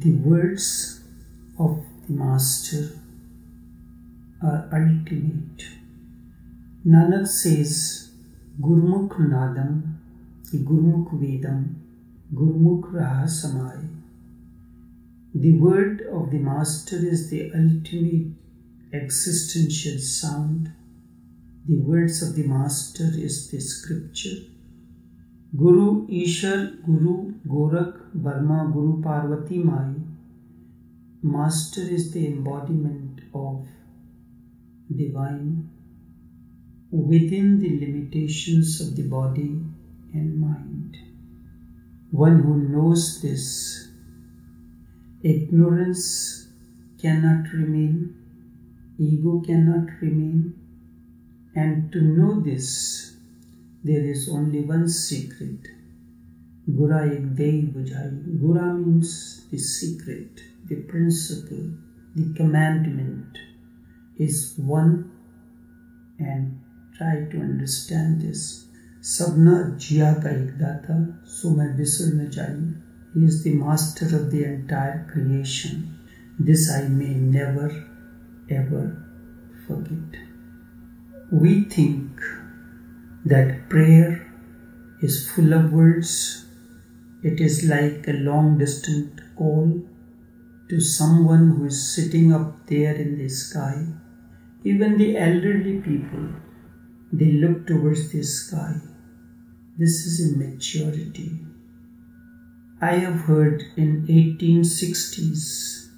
The words of the Master are ultimate. Nanak says, Gurmukh Nadam, Gurmukh Vedam, Gurmukh Raha Samai. The word of the Master is the ultimate existential sound. The words of the Master is the scripture. Guru Ishar, Guru Gorak, Barma, Guru Parvati Mai. Master is the embodiment of divine within the limitations of the body and mind. One who knows this, ignorance cannot remain, ego cannot remain, and to know this, there is only one secret, Gura Ek Dei Bhajai. Gura means the secret, the principle, the commandment is one, and try to understand this. Sabna Jiyaka Ek Datha, Sumer Visurna Jai. He is the master of the entire creation. This I may never ever forget. We think that prayer is full of words. It is like a long distant call to someone who is sitting up there in the sky. Even the elderly people, they look towards the sky. This is immaturity. I have heard in 1860s,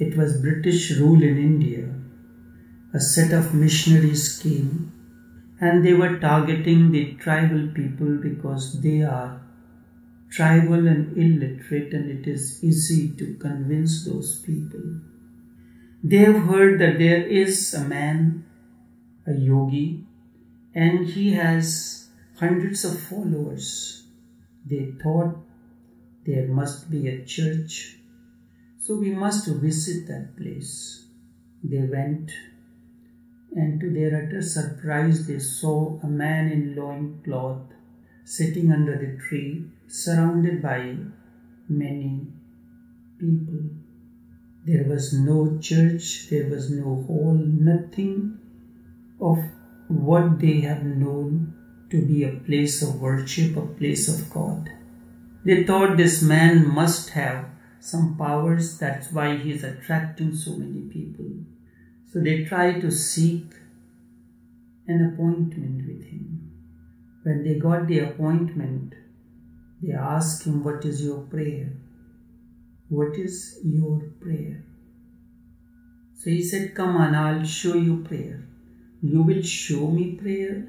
it was British rule in India, a set of missionaries came and they were targeting the tribal people because they are tribal and illiterate, and it is easy to convince those people. They have heard that there is a man, a yogi, and he has hundreds of followers. They thought there must be a church, so we must visit that place. They went, and to their utter surprise, they saw a man in loincloth sitting under the tree, surrounded by many people. There was no church, there was no hall, nothing of what they have known to be a place of worship, a place of God. They thought this man must have some powers, that's why he is attracting so many people. So they tried to seek an appointment with him. When they got the appointment, they asked him, what is your prayer? What is your prayer? So he said, come on, I'll show you prayer. You will show me prayer?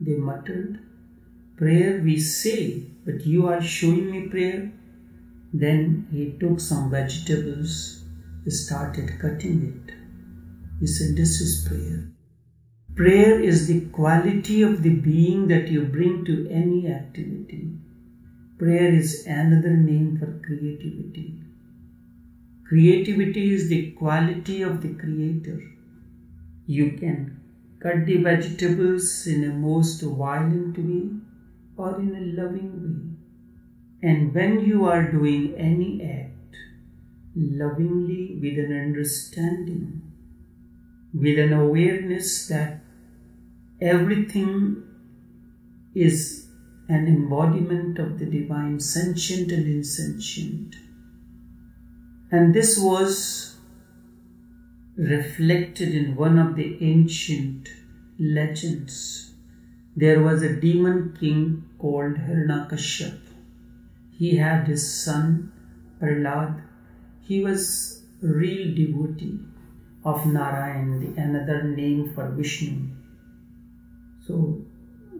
They muttered. Prayer we say, but you are showing me prayer? Then he took some vegetables, started cutting it. He said, this is prayer. Prayer is the quality of the being that you bring to any activity. Prayer is another name for creativity. Creativity is the quality of the creator. You can cut the vegetables in a most violent way or in a loving way. And when you are doing any act, lovingly with an understanding, with an awareness that everything is an embodiment of the divine, sentient and insentient. And this was reflected in one of the ancient legends. There was a demon king called Hiranyakashyap. He had his son Prahlad. He was a real devotee of Narayan, another name for Vishnu. So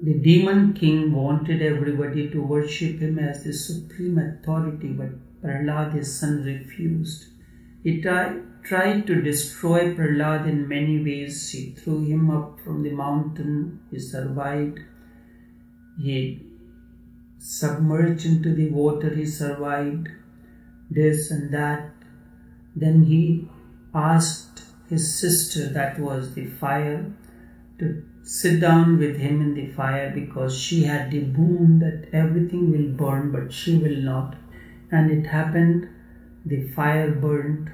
the demon king wanted everybody to worship him as the supreme authority, but Prahlad, his son, refused. He tried to destroy Prahlad in many ways. He threw him up from the mountain. He survived. He submerged into the water. He survived. This and that. Then he asked his sister, that was the fire, to sit down with him in the fire because she had the boon that everything will burn but she will not. And it happened The fire burnt,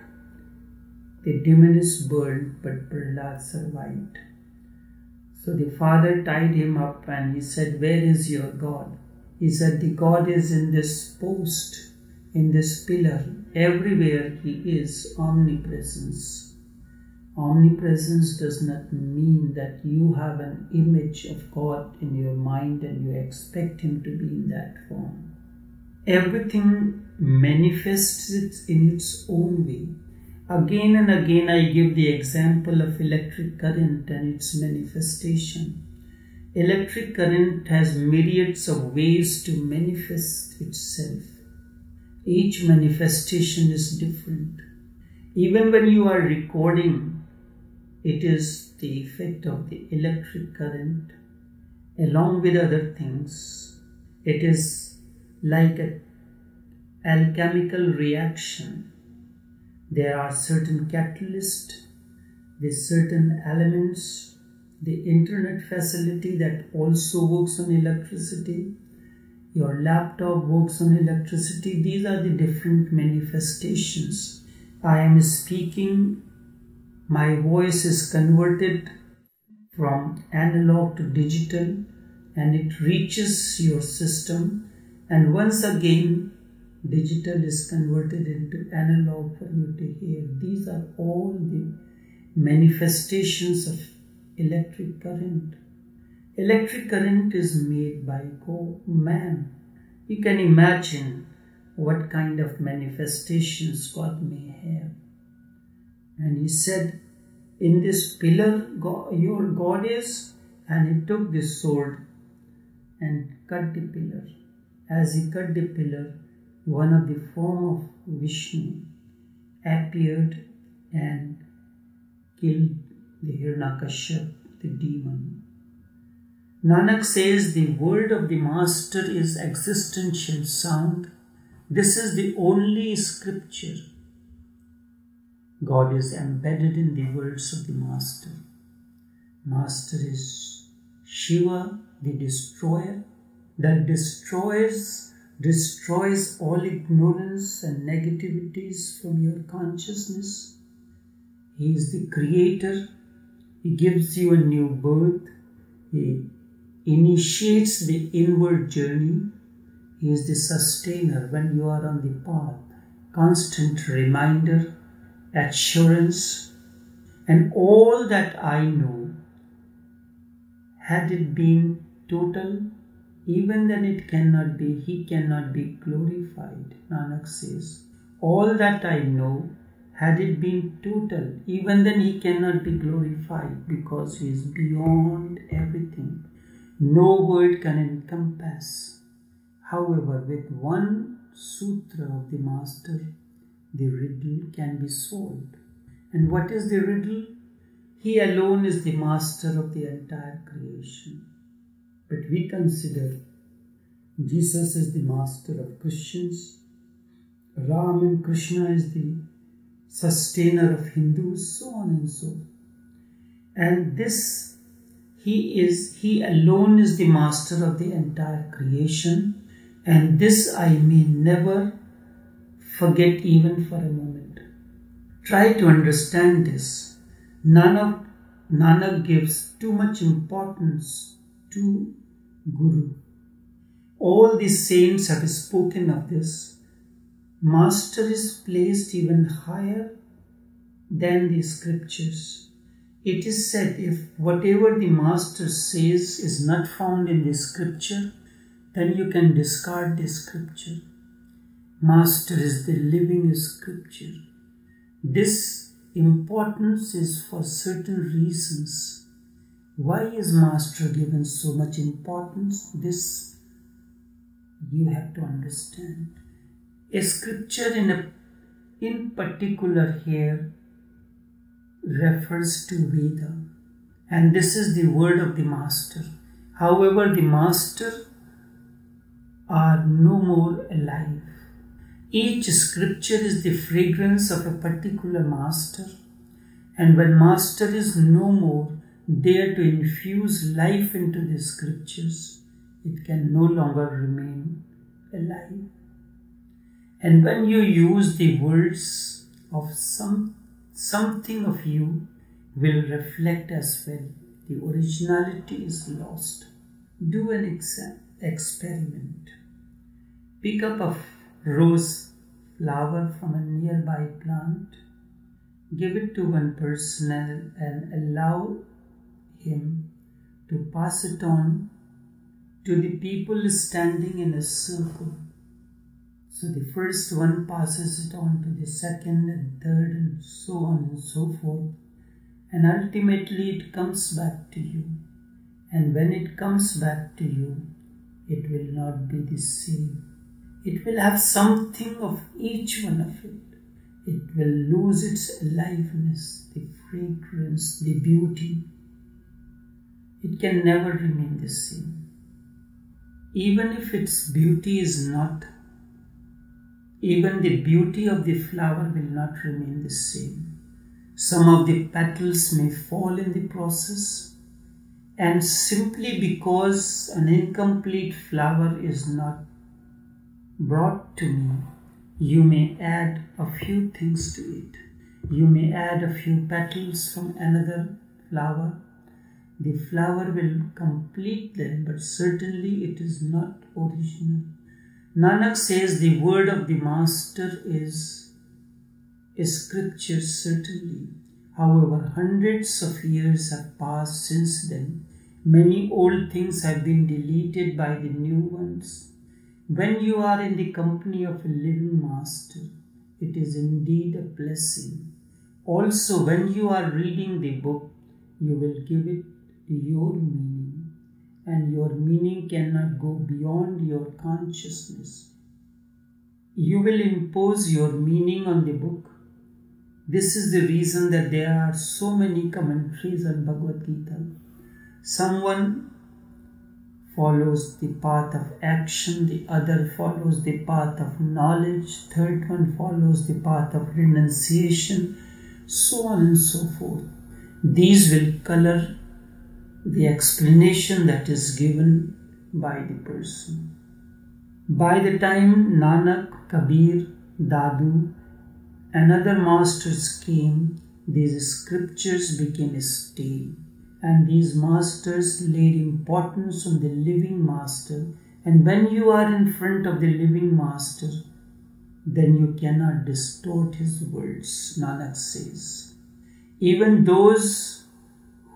the demoness burnt, but Prahlad survived. So the father tied him up and he said, "Where is your God?" He said, "The God is in this post, in this pillar. Everywhere he is, omnipresence." Omnipresence does not mean that you have an image of God in your mind and you expect him to be in that form. Everything manifests it in its own way. Again and again I give the example of electric current and its manifestation. Electric current has myriads of ways to manifest itself. Each manifestation is different. Even when you are recording, it is the effect of the electric current along with other things. It is like an alchemical reaction. There are certain catalysts, the certain elements, the internet facility that also works on electricity, your laptop works on electricity. These are the different manifestations. I am speaking. My voice is converted from analog to digital and it reaches your system, and once again digital is converted into analog for you to hear. These are all the manifestations of electric current. Electric current is made by man. You can imagine what kind of manifestations God may have. And he said, "In this pillar your God is," and he took this sword and cut the pillar. As he cut the pillar, one of the form of Vishnu appeared and killed the Hiranyakashyap, the demon. Nanak says the word of the master is existential sound. This is the only scripture. God is embedded in the words of the Master. Master is Shiva, the destroyer, that destroys all ignorance and negativities from your consciousness. He is the creator. He gives you a new birth. He initiates the inward journey. He is the sustainer when you are on the path. Constant reminder, assurance, and all that I know, had it been total, even then it cannot be, he cannot be glorified. Nanak says, all that I know, had it been total, even then he cannot be glorified, because he is beyond everything. No word can encompass. However, with one sutra of the Master, the riddle can be solved. And what is the riddle? He alone is the master of the entire creation. But we consider Jesus is the master of Christians, Ram and Krishna is the sustainer of Hindus, so on and so forth. And this, he alone is the master of the entire creation, and this I may never forget even for a moment. Try to understand this. Nanak gives too much importance to Guru. All the saints have spoken of this. Master is placed even higher than the scriptures. It is said, if whatever the Master says is not found in the scripture, then you can discard the scripture. Master is the living scripture. This importance is for certain reasons. Why is Master given so much importance? This you have to understand. A scripture in particular here refers to Veda, and this is the word of the Master. However, the Master are no more alive. Each scripture is the fragrance of a particular master, and when master is no more there to infuse life into the scriptures, it can no longer remain alive. And when you use the words of something of you will reflect as well. The originality is lost. Do an experiment. Pick up a rose flower from a nearby plant. Give it to one person and allow him to pass it on to the people standing in a circle. So the first one passes it on to the second and third and so on and so forth. And ultimately it comes back to you. And when it comes back to you, it will not be the same. It will have something of each one of it. It will lose its aliveness, the fragrance, the beauty. It can never remain the same. Even if its beauty is not, even the beauty of the flower will not remain the same. Some of the petals may fall in the process, and simply because an incomplete flower is not brought to me, you may add a few things to it. You may add a few petals from another flower. The flower will complete them, but certainly it is not original. Nanak says the word of the master is scripture certainly. However, hundreds of years have passed since then. Many old things have been deleted by the new ones. When you are in the company of a living master, it is indeed a blessing. Also, when you are reading the book, you will give it your meaning, and your meaning cannot go beyond your consciousness. You will impose your meaning on the book. This is the reason that there are so many commentaries on Bhagavad Gita. Someone follows the path of action, the other follows the path of knowledge, third one follows the path of renunciation, so on and so forth. These will color the explanation that is given by the person. By the time Nanak, Kabir, Dadu, and other masters came, these scriptures became a stay, and these masters laid importance on the living master. And when you are in front of the living master, then you cannot distort his words, Nanak says. Even those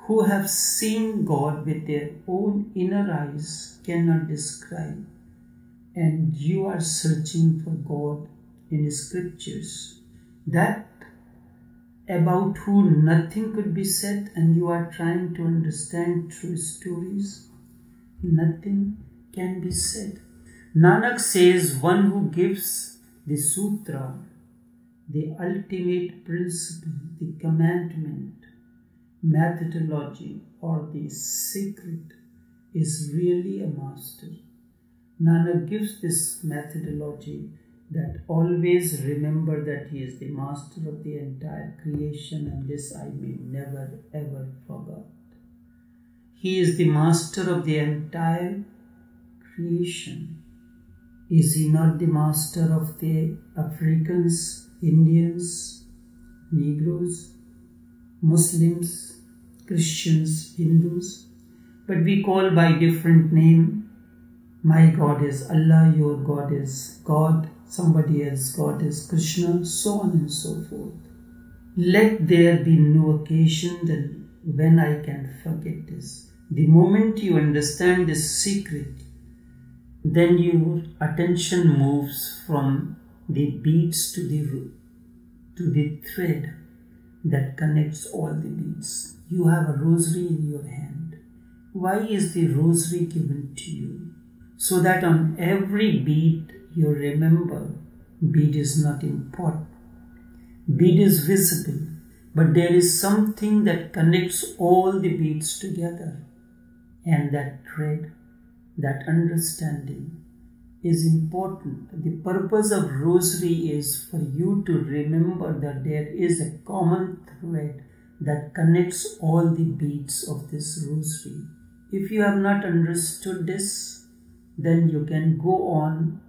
who have seen God with their own inner eyes cannot describe, and you are searching for God in the scriptures. That about whom nothing could be said, and you are trying to understand through stories, nothing can be said. Nanak says one who gives the sutra, the ultimate principle, the commandment, methodology or the secret is really a master. Nanak gives this methodology that always remember that he is the master of the entire creation, and this I may never ever forget. He is the master of the entire creation. Is he not the master of the Africans, Indians, Negroes, Muslims, Christians, Hindus? But we call by different name. My God is Allah, your God is God, somebody else, God is Krishna, so on and so forth. Let there be no occasion when I can forget this. The moment you understand this secret, then your attention moves from the beads to the thread that connects all the beads. You have a rosary in your hand. Why is the rosary given to you? So that on every bead, you remember, bead is not important. Bead is visible, but there is something that connects all the beads together. And that thread, that understanding is important. The purpose of rosary is for you to remember that there is a common thread that connects all the beads of this rosary. If you have not understood this, then you can go on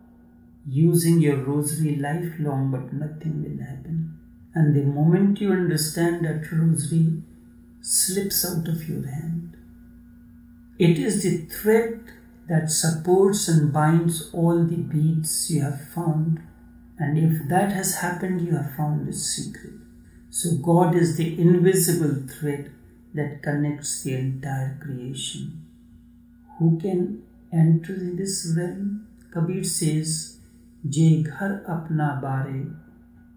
using your rosary lifelong, but nothing will happen. And the moment you understand that rosary slips out of your hand, it is the thread that supports and binds all the beads you have found. And if that has happened, you have found the secret. So God is the invisible thread that connects the entire creation. Who can enter in this realm? Kabir says, Je ghar apna bare,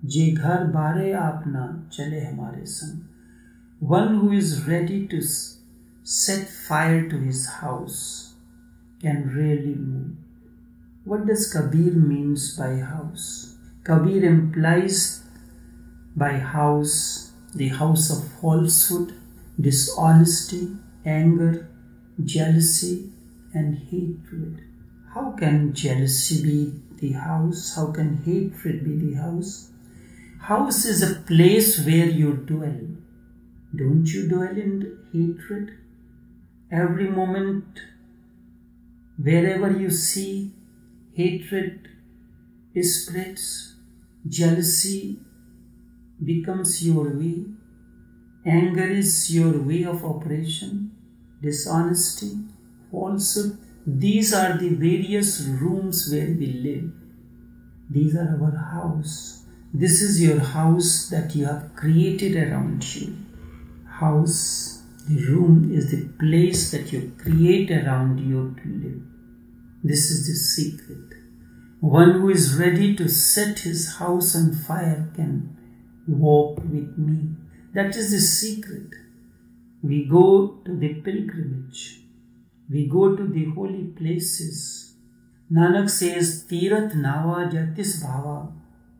je ghar bare apna chale hamare sang. One who is ready to set fire to his house can really move. What does Kabir means by house? Kabir implies by house the house of falsehood, dishonesty, anger, jealousy and hatred. How can jealousy be the house? How can hatred be the house? House is a place where you dwell. Don't you dwell in hatred? Every moment, wherever you see, hatred spreads, jealousy becomes your way, anger is your way of operation, dishonesty, falsehood. These are the various rooms where we live. These are our house. This is your house that you have created around you. House, the room is the place that you create around you to live. This is the secret. One who is ready to set his house on fire can walk with me. That is the secret. We go to the pilgrimage. We go to the holy places. Nanak says, Tirat Nava jatish bhava,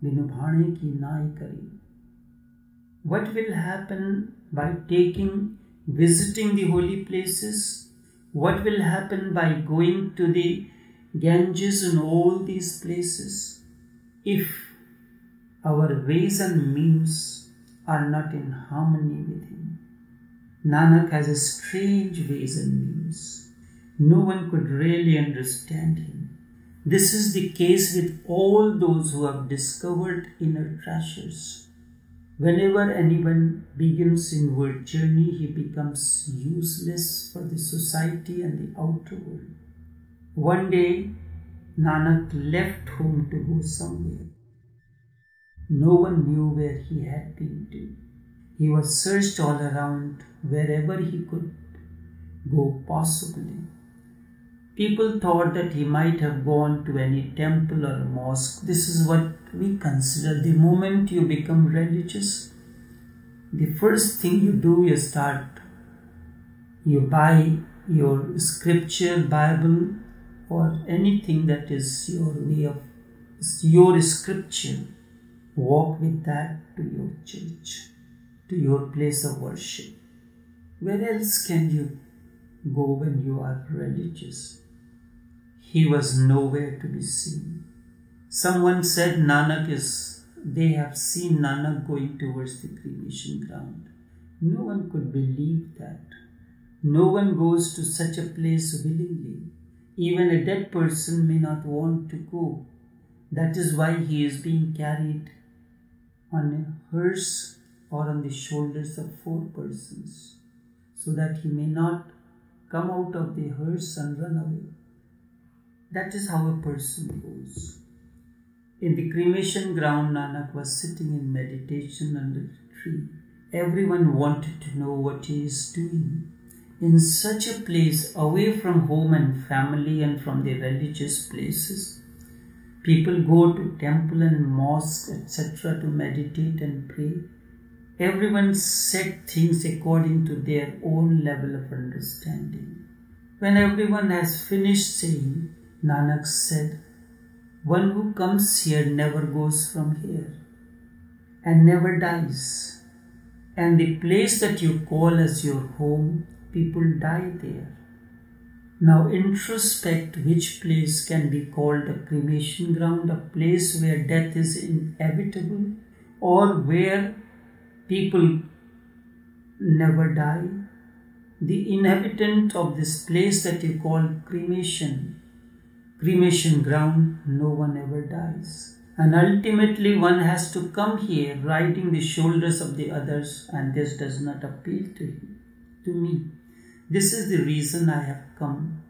vinubhane ki nai kari. What will happen by visiting the holy places? What will happen by going to the Ganges and all these places? If our ways and means are not in harmony with Him. Nanak has a strange ways and means. No one could really understand him. This is the case with all those who have discovered inner treasures. Whenever anyone begins inward journey, he becomes useless for the society and the outer world. One day, Nanak left home to go somewhere. No one knew where he had been to. He was searched all around wherever he could go possibly. People thought that he might have gone to any temple or mosque. This is what we consider. The moment you become religious, the first thing you do is you buy your scripture, Bible, or anything that is your way of, your scripture. Walk with that to your church, to your place of worship. Where else can you go when you are religious? He was nowhere to be seen. Someone said they have seen Nanak going towards the cremation ground. No one could believe that. No one goes to such a place willingly. Even a dead person may not want to go. That is why he is being carried on a hearse or on the shoulders of four persons, so that he may not come out of the hearse and run away. That is how a person goes. In the cremation ground, Nanak was sitting in meditation under the tree. Everyone wanted to know what he is doing. In such a place, away from home and family and from the religious places, people go to temple and mosque, etc. to meditate and pray. Everyone said things according to their own level of understanding. When everyone has finished saying, Nanak said, one who comes here never goes from here and never dies. And the place that you call as your home, people die there. Now introspect which place can be called a cremation ground, a place where death is inevitable or where people never die. The inhabitant of this place that you call cremation cremation ground, no one ever dies. And ultimately one has to come here riding the shoulders of the others, and this does not appeal to me. This is the reason I have come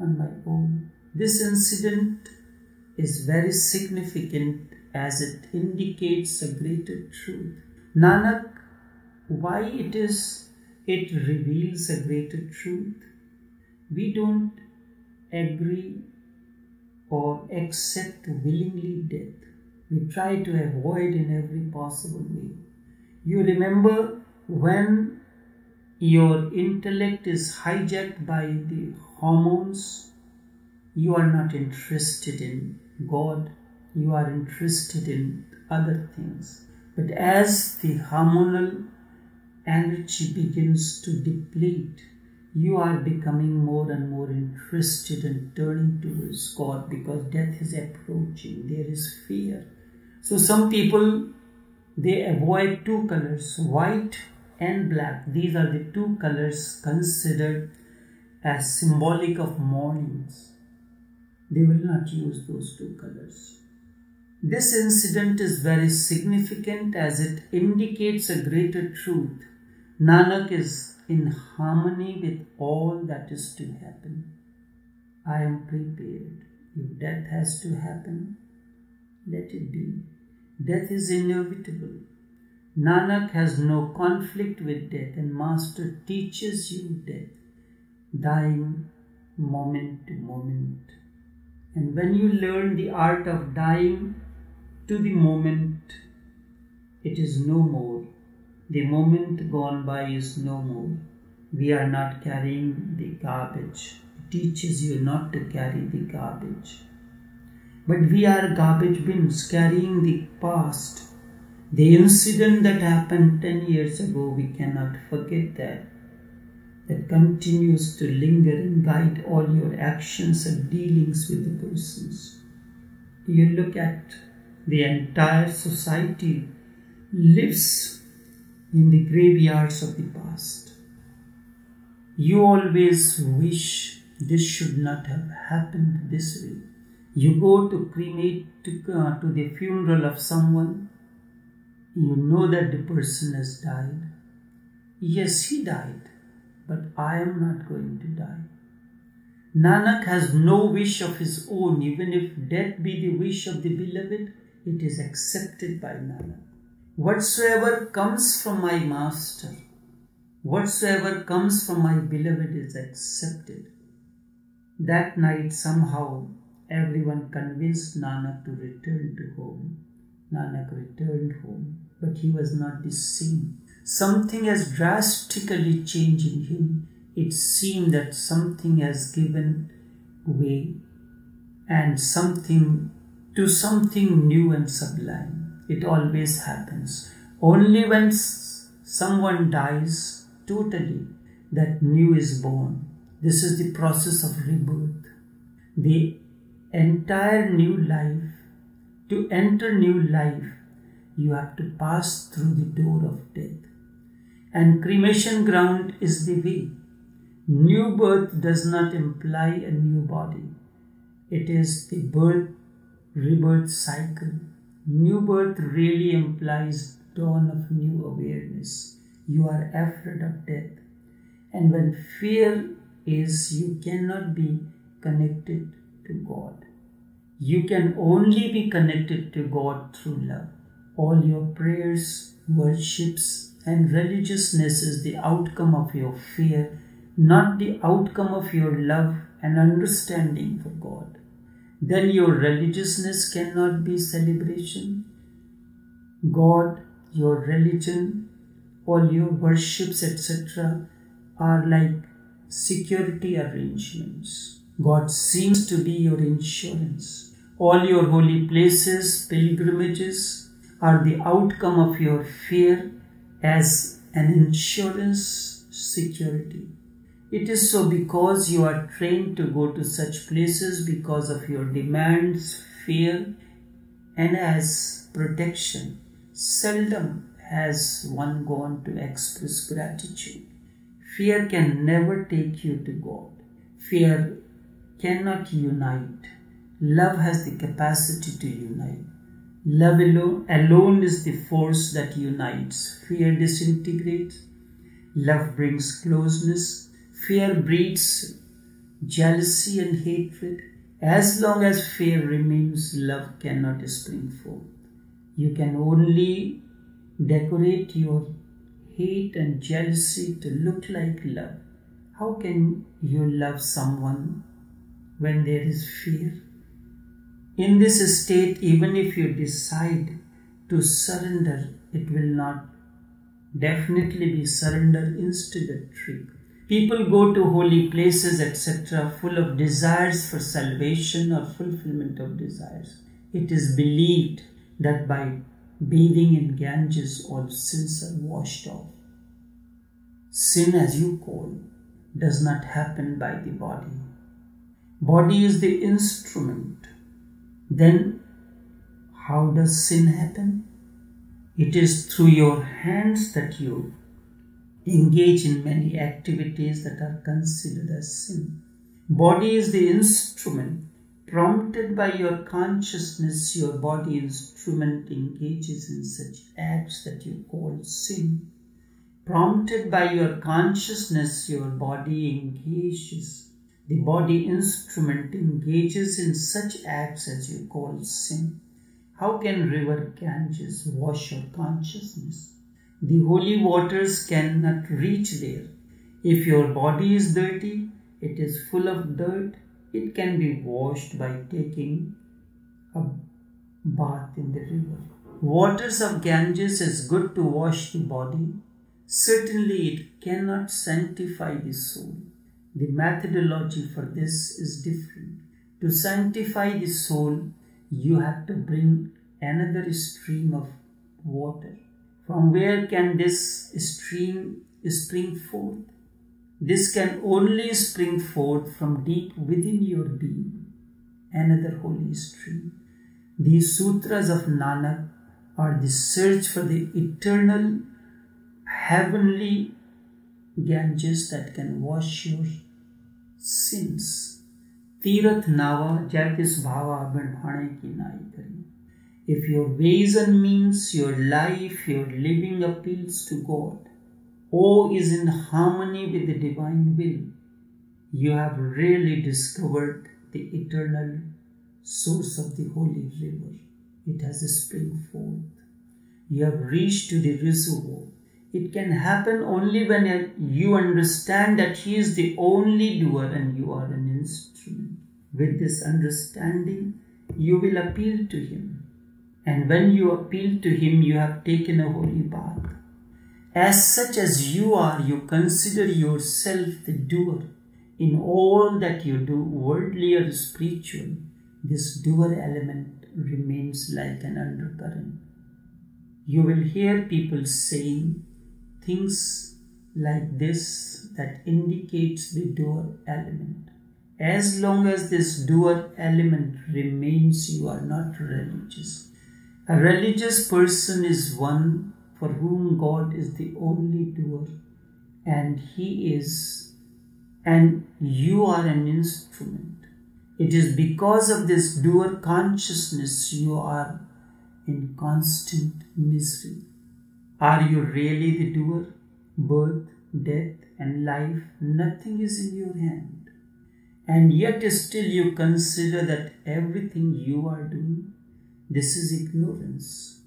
on my own. This incident is very significant as it indicates a greater truth. Nanak, why it is, it reveals a greater truth. We don't agree or accept willingly death. We try to avoid in every possible way. You remember when your intellect is hijacked by the hormones, you are not interested in God, you are interested in other things. But as the hormonal energy begins to deplete, you are becoming more and more interested and turning towards God, because death is approaching, there is fear. So some people, they avoid two colors, white and black. These are the two colors considered as symbolic of mournings. They will not use those two colors. This incident is very significant as it indicates a greater truth. Nanak is in harmony with all that is to happen. I am prepared. If death has to happen, let it be. Death is inevitable. Nanak has no conflict with death, and Master teaches you death, dying moment to moment. And when you learn the art of dying to the moment, it is no more. The moment gone by is no more. We are not carrying the garbage. It teaches you not to carry the garbage. But we are garbage bins carrying the past. The incident that happened 10 years ago, we cannot forget that. That continues to linger and guide all your actions and dealings with the persons. You look at the entire society lives in the graveyards of the past. You always wish this should not have happened this way. You go to cremate to the funeral of someone. You know that the person has died. Yes, he died. But I am not going to die. Nanak has no wish of his own. Even if death be the wish of the beloved, it is accepted by Nanak. Whatsoever comes from my master, whatsoever comes from my beloved is accepted. That night somehow everyone convinced Nanak to return to home. Nanak returned home, but he was not the same. Something has drastically changed in him. It seemed that something has given way, and something new and sublime. It always happens. Only when someone dies totally, that new is born. This is the process of rebirth. The entire new life, to enter new life, you have to pass through the door of death. And cremation ground is the way. New birth does not imply a new body. It is the birth-rebirth cycle. New birth really implies dawn of new awareness. You are afraid of death. And when fear is, you cannot be connected to God. You can only be connected to God through love. All your prayers, worships, and religiousness is the outcome of your fear, not the outcome of your love and understanding for God. Then your religiousness cannot be celebration. God, your religion, all your worships, etc. are like security arrangements. God seems to be your insurance. All your holy places, pilgrimages, are the outcome of your fear as an insurance security. It is so because you are trained to go to such places because of your demands, fear, and as protection. Seldom has one gone to express gratitude. Fear can never take you to God. Fear cannot unite. Love has the capacity to unite. Love alone is the force that unites. Fear disintegrates. Love brings closeness. Fear breeds jealousy and hatred. As long as fear remains, love cannot spring forth. You can only decorate your hate and jealousy to look like love. How can you love someone when there is fear? In this state, even if you decide to surrender, it will not definitely be surrender, instead a trick. People go to holy places, etc., full of desires for salvation or fulfillment of desires. It is believed that by bathing in Ganges, all sins are washed off. Sin, as you call, does not happen by the body. Body is the instrument. Then, how does sin happen? It is through your hands that you engage in many activities that are considered as sin. Body is the instrument. Prompted by your consciousness, your body instrument engages in such acts that you call sin. Prompted by your consciousness, your body engages. The body instrument engages in such acts as you call sin. How can river Ganges wash your consciousness? The holy waters cannot reach there. If your body is dirty, it is full of dirt. It can be washed by taking a bath in the river. Waters of Ganges is good to wash the body. Certainly it cannot sanctify the soul. The methodology for this is different. To sanctify the soul, you have to bring another stream of water. From where can this stream spring forth? This can only spring forth from deep within your being, another holy stream. These sutras of Nanak are the search for the eternal, heavenly Ganges that can wash your sins. Tirath Nava jatish bhava vinubhane ki nai kari. If your ways and means, your life, your living appeals to God, O is in harmony with the divine will, you have really discovered the eternal source of the holy river. It has a spring forth. You have reached to the reservoir. It can happen only when you understand that He is the only doer and you are an instrument. With this understanding, you will appeal to Him. And when you appeal to Him, you have taken a holy bath. As such as you are, you consider yourself the doer. In all that you do, worldly or spiritual, this doer element remains like an undercurrent. You will hear people saying things like this that indicates the doer element. As long as this doer element remains, you are not religious. A religious person is one for whom God is the only doer, and He is, and you are an instrument. It is because of this doer consciousness you are in constant misery. Are you really the doer? Birth, death and life, nothing is in your hand. And yet still you consider that everything you are doing, this is ignorance.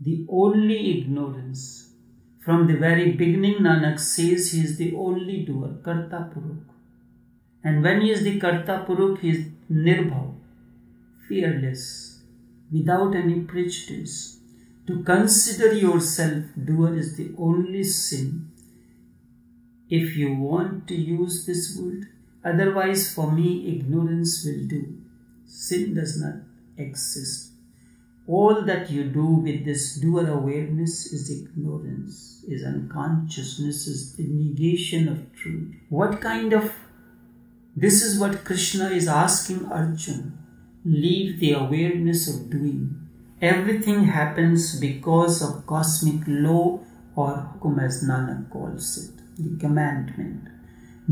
The only ignorance. From the very beginning, Nanak says He is the only doer, Karta Puruk. And when He is the Karta Puruk, He is Nirbhau, fearless, without any prejudice. To consider yourself doer is the only sin, if you want to use this word. Otherwise, for me, ignorance will do. Sin does not exist. All that you do with this doer awareness is ignorance, is unconsciousness, is the negation of truth. This is what Krishna is asking Arjuna. Leave the awareness of doing. Everything happens because of cosmic law, or hukum as Nanak calls it, the commandment.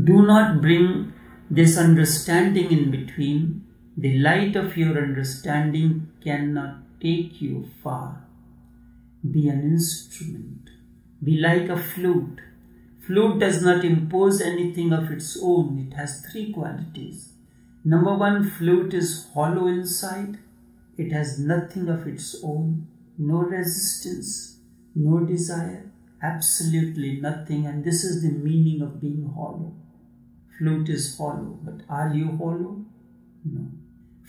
Do not bring this understanding in between The light of your understanding cannot take you far. Be an instrument. Be like a flute. Flute does not impose anything of its own. It has three qualities. Number one, flute is hollow inside. It has nothing of its own. No resistance, no desire, absolutely nothing. And this is the meaning of being hollow. Flute is hollow. But are you hollow? No.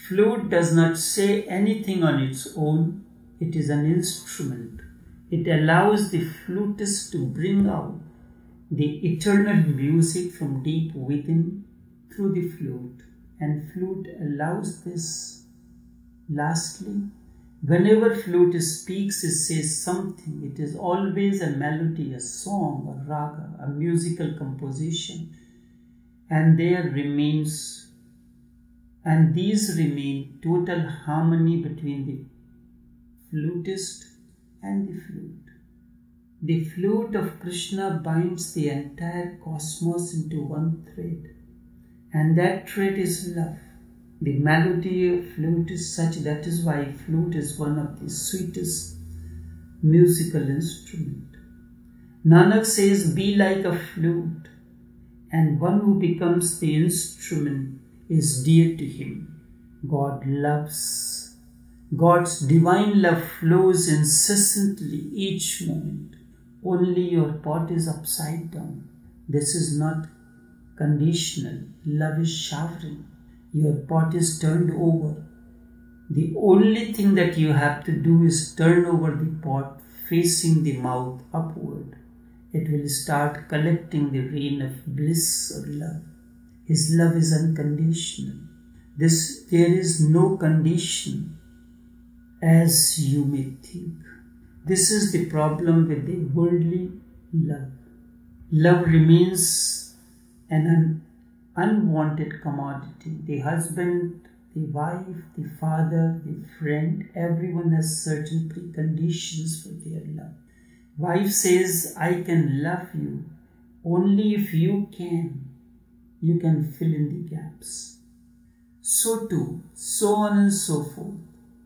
Flute does not say anything on its own. It is an instrument. It allows the flutist to bring out the eternal music from deep within through the flute. And flute allows this. Lastly, whenever flute speaks, it says something. It is always a melody, a song, a raga, a musical composition. And there remains. And these remain total harmony between the flutist and the flute. The flute of Krishna binds the entire cosmos into one thread, and that thread is love. The melody of flute is such, that is why flute is one of the sweetest musical instruments. Nanak says, be like a flute, and one who becomes the instrument is dear to him. God loves. God's divine love flows incessantly each moment. Only your pot is upside down. This is not conditional. Love is showering. Your pot is turned over. The only thing that you have to do is turn over the pot facing the mouth upward. It will start collecting the rain of bliss or love. His love is unconditional. There is no condition as you may think. This is the problem with the worldly love. Love remains an unwanted commodity. The husband, the wife, the father, the friend, everyone has certain preconditions for their love. Wife says, I can love you only if you can. You can fill in the gaps. So too, so on and so forth.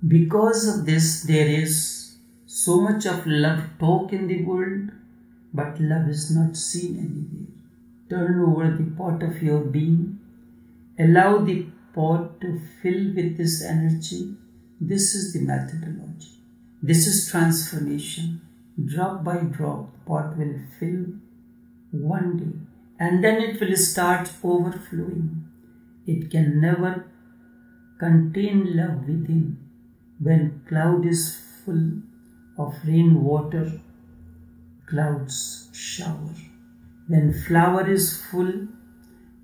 Because of this, there is so much of love talk in the world, but love is not seen anywhere. Turn over the pot of your being. Allow the pot to fill with this energy. This is the methodology. This is transformation. Drop by drop, the pot will fill one day. And then it will start overflowing. It can never contain love within. When cloud is full of rain water, clouds shower. When flower is full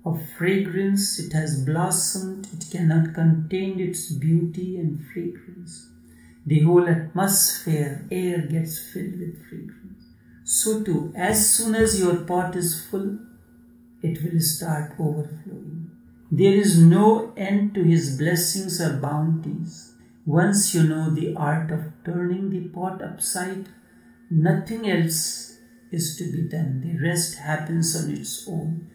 of fragrance, it has blossomed. It cannot contain its beauty and fragrance. The whole atmosphere, air gets filled with fragrance. So too, as soon as your pot is full, it will start overflowing. There is no end to his blessings or bounties. Once you know the art of turning the pot upside, nothing else is to be done. The rest happens on its own.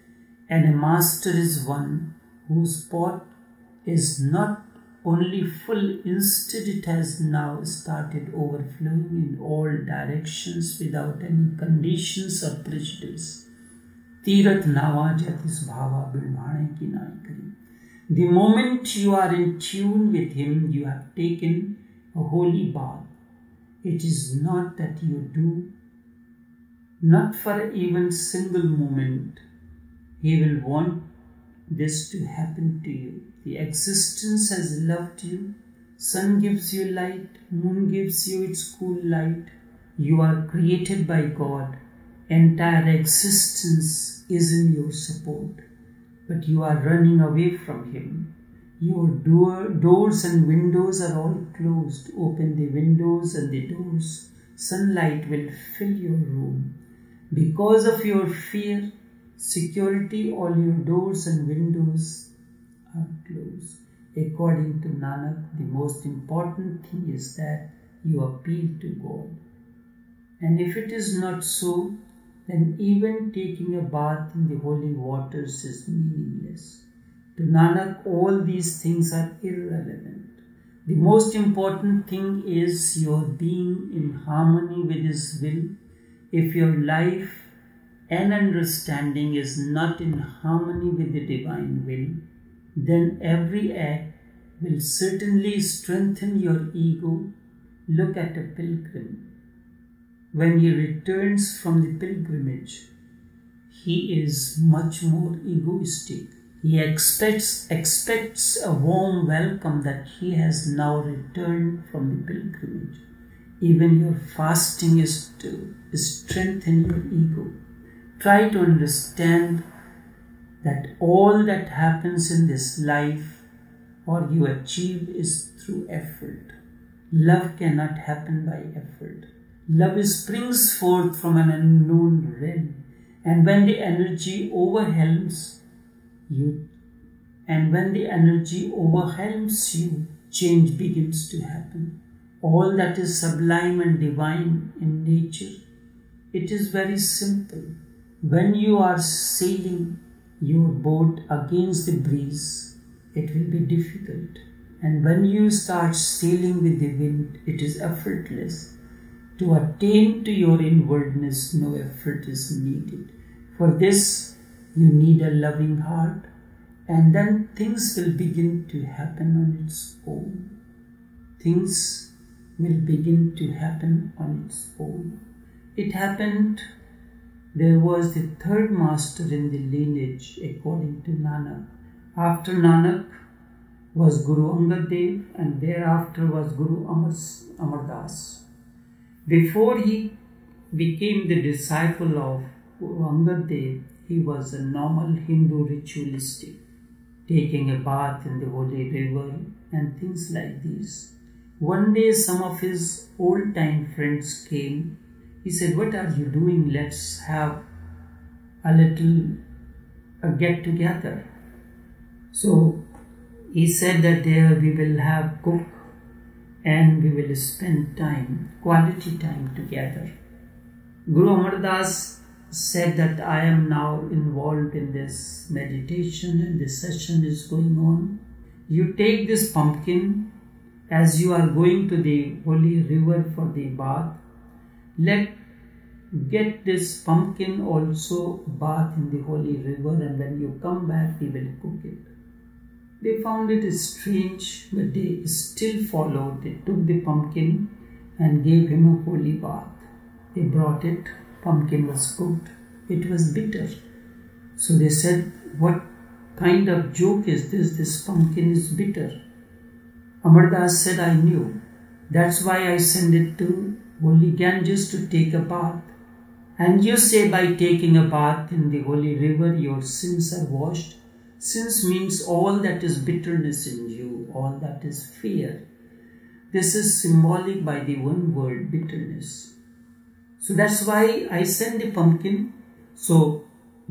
And a master is one whose pot is not only full, instead it has now started overflowing in all directions without any conditions or prejudice. Tirat Nava Jatish Bhava Vinubhane ki Nai Kari. The moment you are in tune with him, you have taken a holy bath. It is not that you do, not for even single moment. He will want this to happen to you. The existence has loved you. Sun gives you light, moon gives you its cool light. You are created by God. Entire existence is in your support, but you are running away from him. Your doors and windows are all closed. Open the windows and the doors. Sunlight will fill your room. Because of your fear, security, all your doors and windows are closed. According to Nanak, the most important thing is that you appeal to God. And if it is not so, then even taking a bath in the holy waters is meaningless. To Nanak, all these things are irrelevant. The most important thing is your being in harmony with His will. If your life and understanding is not in harmony with the divine will, then every act will certainly strengthen your ego. Look at a pilgrim. When he returns from the pilgrimage, he is much more egoistic. He expects a warm welcome that he has now returned from the pilgrimage. Even your fasting is to strengthen your ego. Try to understand that all that happens in this life or you achieve is through effort. Love cannot happen by effort. Love springs forth from an unknown realm, and when the energy overwhelms you, change begins to happen. All that is sublime and divine in nature, it is very simple. When you are sailing your boat against the breeze, it will be difficult. And when you start sailing with the wind, it is effortless. To attain to your inwardness, no effort is needed. For this, you need a loving heart, and then things will begin to happen on its own. Things will begin to happen on its own. It happened, there was the third master in the lineage according to Nanak. After Nanak was Guru Angad Dev, and thereafter was Guru Amar Das. Before he became the disciple of Guru Angad Dev, he was a normal Hindu ritualistic, taking a bath in the holy river and things like these. One day some of his old-time friends came. He said, "What are you doing? Let's have a get-together." So he said that there we will have cook and we will spend time, quality time together. Guru Amar Das said that I am now involved in this meditation and this session is going on. You take this pumpkin as you are going to the holy river for the bath. Get this pumpkin also bath in the holy river, and when you come back we will cook it. They found it strange, but they still followed. They took the pumpkin and gave him a holy bath. They brought it. Pumpkin was cooked. It was bitter. So they said, "What kind of joke is this? This pumpkin is bitter." Amar Das said, "I knew. That's why I sent it to Holy Ganges to take a bath. And you say by taking a bath in the holy river your sins are washed. Sins means all that is bitterness in you, all that is fear. This is symbolic by the one word, bitterness. So that's why I send the pumpkin. So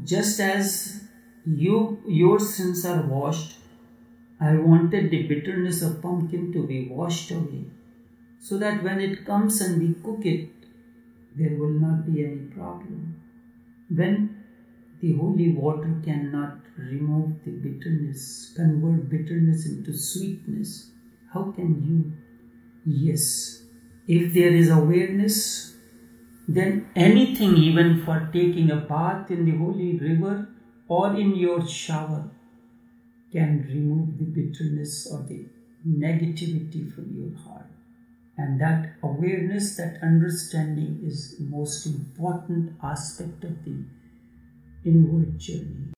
just as your sins are washed, I wanted the bitterness of pumpkin to be washed away, so that when it comes and we cook it, there will not be any problem. When the holy water cannot remove the bitterness, convert bitterness into sweetness, how can you?" Yes, if there is awareness, then anything, even for taking a bath in the holy river or in your shower, can remove the bitterness or the negativity from your heart. And that awareness, that understanding is the most important aspect of the inward journey.